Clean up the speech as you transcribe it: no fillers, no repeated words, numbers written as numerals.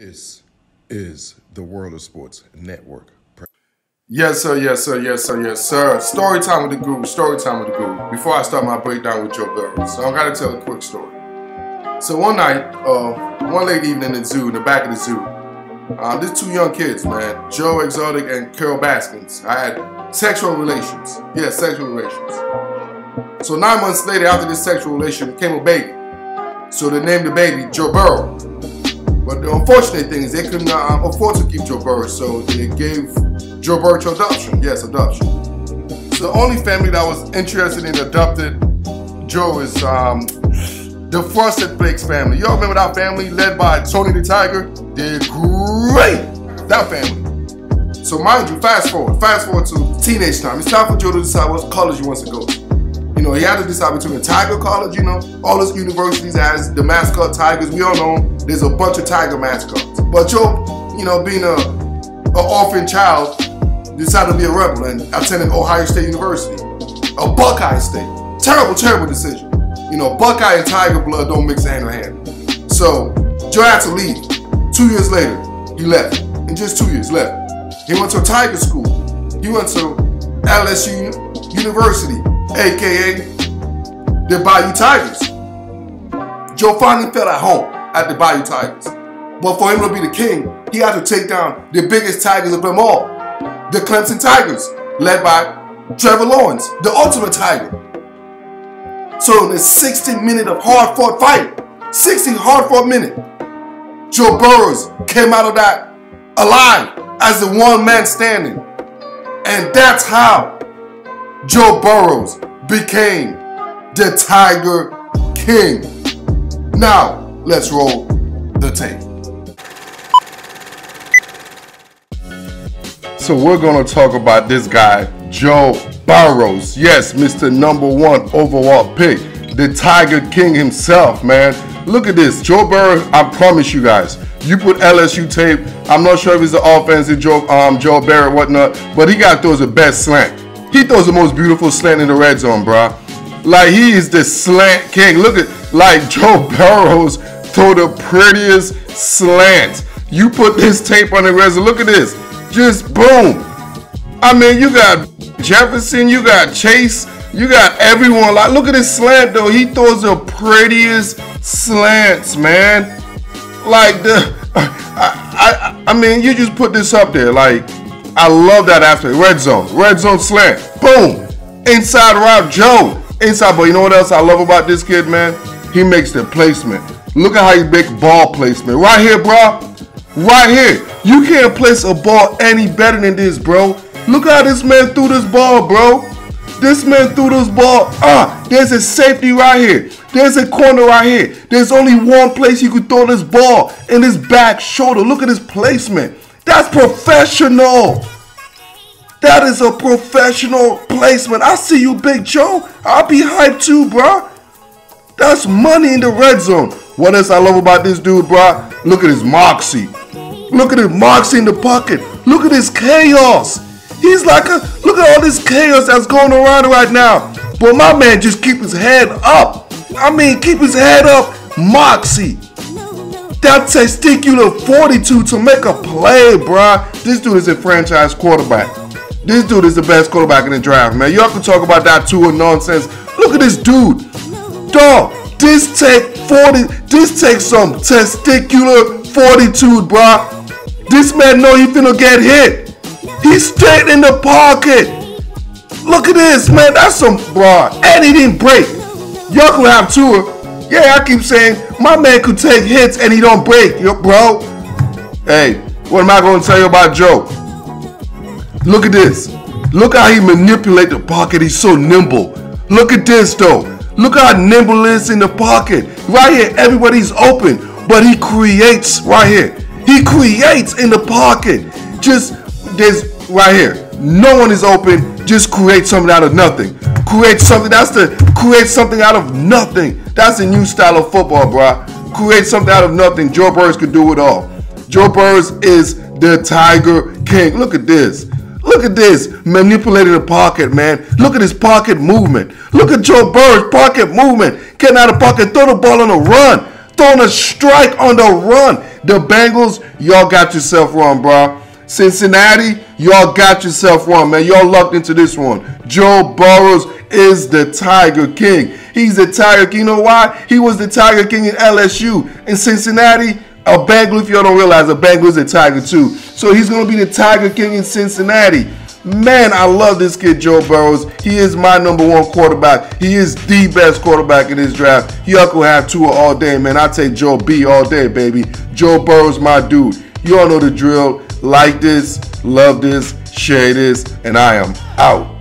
This is the World of Sports Network. Yes, sir. Yes, sir. Yes, sir. Yes, sir. Story time with the Guru. Story time with the Guru. Before I start my breakdown with Joe Burrow, so I gotta tell a quick story. So one night, one late evening in the zoo, in the back of the zoo, there's two young kids, man, Joe Exotic and Carol Baskins. I had sexual relations. Yeah, sexual relations. So 9 months later, after this sexual relation, came a baby. So they named the baby Joe Burrow. But the unfortunate thing is they could not afford to keep Joe Burrow, so they gave Joe Burrow to adoption. Yes, adoption. So the only family that was interested in adopted Joe is the Frosted Flakes family. Y'all remember that family led by Tony the Tiger? They're great, that family. So mind you, fast forward to teenage time. It's time for Joe to decide what college he wants to go to. You know, he had to decide between a Tiger College, you know, all those universities has the mascot Tigers. We all know there's a bunch of Tiger mascots. But Joe, you know, being an orphan child, decided to be a rebel and attended Ohio State University, a Buckeye state. Terrible, terrible decision. You know, Buckeye and Tiger blood don't mix hand in hand. So Joe had to leave. 2 years later, he left. In just 2 years, left. He went to a Tiger school. He went to LSU University, AKA the Bayou Tigers. Joe finally felt at home at the Bayou Tigers. But for him to be the king, he had to take down the biggest Tigers of them all, the Clemson Tigers, led by Trevor Lawrence, the ultimate Tiger. So in the 60 minutes of hard-fought fight, 60 hard-fought minutes, Joe Burrows came out of that alive as the one man standing. And that's how Joe Burrows became the Tiger King. Now, let's roll the tape. So we're going to talk about this guy, Joe Burrows. Yes, Mr. #1 overall pick. The Tiger King himself, man. Look at this. Joe Burrow, I promise you guys, you put LSU tape. I'm not sure if it's the offensive Joe Barrett, whatnot, but he got throws the best slant. He throws the most beautiful slant in the red zone, bro. Like, he is the slant king. Look at, like, Joe Burrows throw the prettiest slant. You put this tape on the red zone. Look at this. Just boom. I mean, you got Jefferson. You got Chase. You got everyone. Like, look at this slant, though. He throws the prettiest slants, man. Like, I mean, you just put this up there, like. I love that aspect. Red zone slant. Boom. Inside route, Joe. Inside, but you know what else I love about this kid, man? He makes the placement. Look at how he makes ball placement. Right here, bro. Right here. You can't place a ball any better than this, bro. Look how this man threw this ball, bro. This man threw this ball. There's a safety right here. There's a corner right here. There's only one place you could throw this ball, in his back shoulder. Look at his placement. That's professional. That is a professional placement. I see you, Big Joe. I'll be hyped too, bro. That's money in the red zone. What else I love about this dude, bro? Look at his moxie. Look at his moxie in the pocket. Look at his chaos. He's like a, look at all this chaos that's going around right now. But my man just keep his head up. I mean, keep his head up. Moxie. That testicular fortitude to make a play, bruh. This dude is a franchise quarterback. This dude is the best quarterback in the draft, man. Y'all can talk about that Tua nonsense. Look at this dude. Dog, this takes some testicular fortitude, bruh. This man know he finna get hit. He's straight in the pocket. Look at this, man. That's some, bruh. And he didn't break. Y'all can have Tua. Yeah, I keep saying, my man could take hits and he don't break, yo, bro. Hey, what am I going to tell you about Joe? Look at this. Look how he manipulates the pocket. He's so nimble. Look at this, though. Look how nimble he is in the pocket. Right here, everybody's open. But he creates right here. He creates in the pocket. Just this right here. No one is open. Just create something out of nothing. Create something. That's the create something out of nothing. That's a new style of football, bro. Create something out of nothing. Joe Burrows could do it all. Joe Burrows is the Tiger King. Look at this. Look at this. Manipulating the pocket, man. Look at his pocket movement. Look at Joe Burrows' pocket movement. Getting out of pocket. Throw the ball on the run. Throwing a strike on the run. The Bengals, y'all got yourself wrong, bro. Cincinnati, y'all got yourself wrong, man. Y'all lucked into this one. Joe Burrow is the Tiger King. He's the Tiger King. You know why? He was the Tiger King in LSU. In Cincinnati, a Bengal, if y'all don't realize, a Bengal is a Tiger too. So he's going to be the Tiger King in Cincinnati. Man, I love this kid, Joe Burrow. He is my #1 quarterback. He is the best quarterback in this draft. Y'all could have Tua all day, man. I take Joe B all day, baby. Joe Burrow's my dude. You all know the drill. Like this, love this, share this, and I am out.